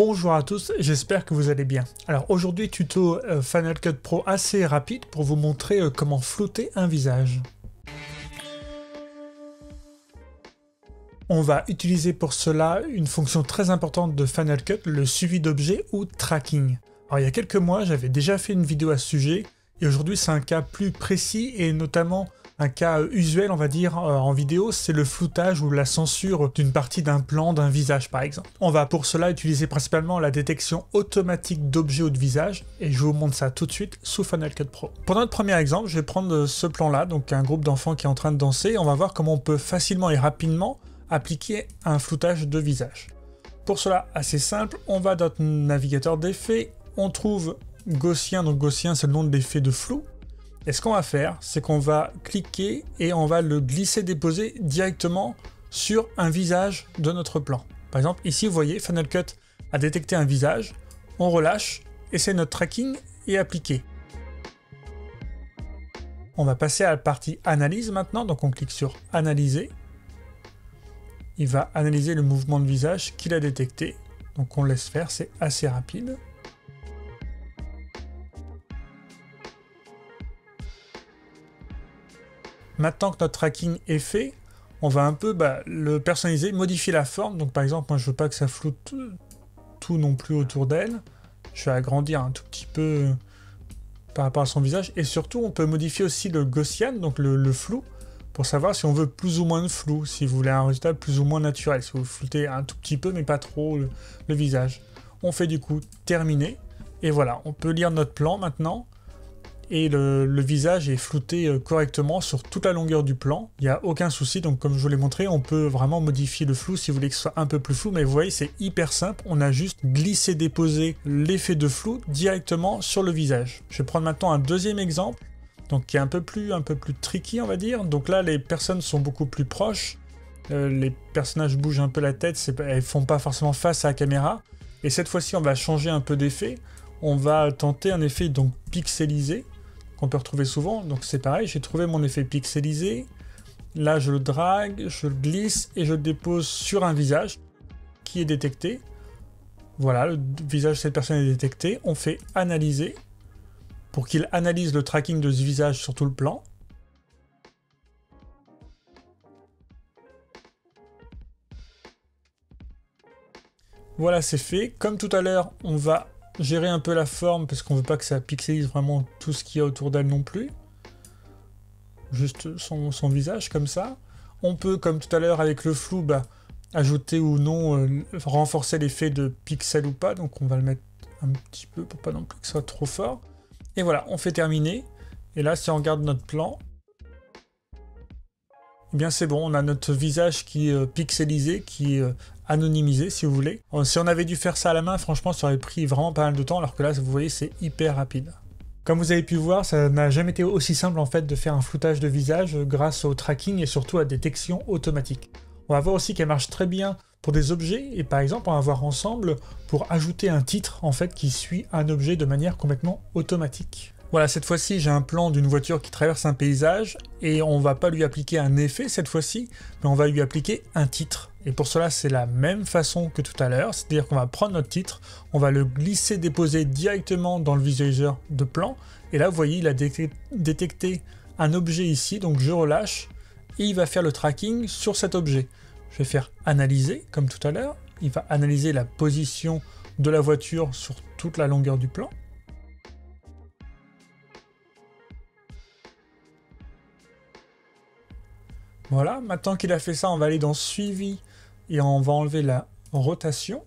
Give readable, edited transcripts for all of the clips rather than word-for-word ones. Bonjour à tous, j'espère que vous allez bien. Alors aujourd'hui tuto Final Cut Pro assez rapide pour vous montrer comment flouter un visage. On va utiliser pour cela une fonction très importante de Final Cut, le suivi d'objets ou tracking. Alors il y a quelques mois j'avais déjà fait une vidéo à ce sujet et aujourd'hui c'est un cas plus précis et notamment un cas usuel on va dire en vidéo, c'est le floutage ou la censure d'une partie d'un plan, d'un visage par exemple. On va pour cela utiliser principalement la détection automatique d'objets ou de visages et je vous montre ça tout de suite sous Final Cut Pro. Pour notre premier exemple, je vais prendre ce plan là, donc un groupe d'enfants qui est en train de danser. On va voir comment on peut facilement et rapidement appliquer un floutage de visage. Pour cela, assez simple, on va dans notre navigateur d'effets, on trouve Gaussian, donc Gaussian c'est le nom de l'effet de flou. Et ce qu'on va faire, c'est qu'on va cliquer et on va le glisser-déposer directement sur un visage de notre plan. Par exemple, ici, vous voyez, Final Cut a détecté un visage, on relâche, et c'est notre tracking est appliqué. On va passer à la partie analyse maintenant, donc on clique sur analyser. Il va analyser le mouvement de visage qu'il a détecté, donc on laisse faire, c'est assez rapide. Maintenant que notre tracking est fait, on va un peu le personnaliser, modifier la forme. Donc par exemple, moi je veux pas que ça floute tout non plus autour d'elle. Je vais agrandir un tout petit peu par rapport à son visage. Et surtout, on peut modifier aussi le Gaussian, donc le flou, pour savoir si on veut plus ou moins de flou, si vous voulez un résultat plus ou moins naturel, si vous floutez un tout petit peu mais pas trop le visage. On fait du coup terminer. Et voilà, on peut lire notre plan maintenant. Et le visage est flouté correctement sur toute la longueur du plan. Il n'y a aucun souci, donc comme je vous l'ai montré, on peut vraiment modifier le flou si vous voulez que ce soit un peu plus flou. Mais vous voyez, c'est hyper simple. On a juste glissé-déposé l'effet de flou directement sur le visage. Je vais prendre maintenant un deuxième exemple, donc qui est un peu plus tricky, on va dire. Donc là, les personnes sont beaucoup plus proches. Les personnages bougent un peu la tête, elles ne font pas forcément face à la caméra. Et cette fois-ci, on va changer un peu d'effet. On va tenter un effet donc pixelisé, qu'on peut retrouver souvent. Donc c'est pareil, j'ai trouvé mon effet pixelisé, là je le drague, je le glisse et je le dépose sur un visage qui est détecté. Voilà, le visage de cette personne est détecté, on fait analyser pour qu'il analyse le tracking de ce visage sur tout le plan. Voilà, c'est fait. Comme tout à l'heure, on va gérer un peu la forme parce qu'on veut pas que ça pixelise vraiment tout ce qu'il y a autour d'elle non plus. Juste son visage comme ça. On peut, comme tout à l'heure avec le flou, ajouter ou non, renforcer l'effet de pixel ou pas. Donc on va le mettre un petit peu pour pas non plus que ce soit trop fort. Et voilà, on fait terminer. Et là, si on regarde notre plan, eh bien c'est bon, on a notre visage qui est pixelisé, qui est anonymisé si vous voulez. Si on avait dû faire ça à la main, franchement ça aurait pris vraiment pas mal de temps, alors que là vous voyez c'est hyper rapide. Comme vous avez pu voir, ça n'a jamais été aussi simple en fait de faire un floutage de visage grâce au tracking et surtout à détection automatique. On va voir aussi qu'elle marche très bien pour des objets et par exemple on va voir ensemble pour ajouter un titre en fait qui suit un objet de manière complètement automatique. Voilà, cette fois-ci, j'ai un plan d'une voiture qui traverse un paysage et on va pas lui appliquer un effet cette fois-ci, mais on va lui appliquer un titre. Et pour cela, c'est la même façon que tout à l'heure, c'est-à-dire qu'on va prendre notre titre, on va le glisser-déposer directement dans le visualiseur de plan. Et là, vous voyez, il a détecté un objet ici, donc je relâche et il va faire le tracking sur cet objet. Je vais faire analyser, comme tout à l'heure. Il va analyser la position de la voiture sur toute la longueur du plan. Voilà, maintenant qu'il a fait ça, on va aller dans suivi et on va enlever la rotation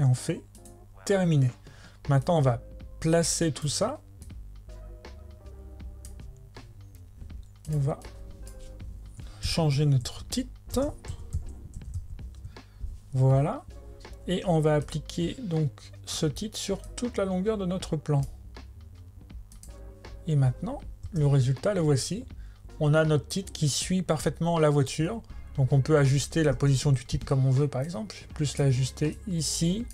et on fait terminer. Maintenant, on va placer tout ça. On va changer notre titre. Voilà. Et on va appliquer donc ce titre sur toute la longueur de notre plan. Et maintenant, le résultat, le voici. On a notre titre qui suit parfaitement la voiture. Donc on peut ajuster la position du titre comme on veut par exemple. Je vais plus l'ajuster ici.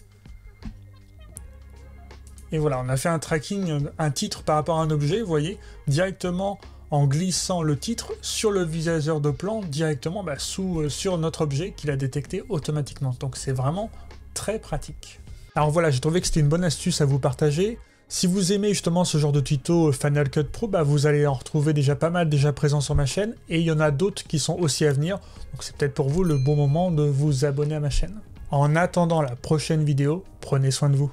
Et voilà, on a fait un tracking, un titre par rapport à un objet, vous voyez, directement en glissant le titre sur le visualiseur de plan, directement sur notre objet qu'il a détecté automatiquement. Donc c'est vraiment très pratique. Alors voilà, j'ai trouvé que c'était une bonne astuce à vous partager. Si vous aimez justement ce genre de tuto Final Cut Pro, bah vous allez en retrouver déjà pas mal déjà présents sur ma chaîne, et il y en a d'autres qui sont aussi à venir, donc c'est peut-être pour vous le bon moment de vous abonner à ma chaîne. En attendant la prochaine vidéo, prenez soin de vous.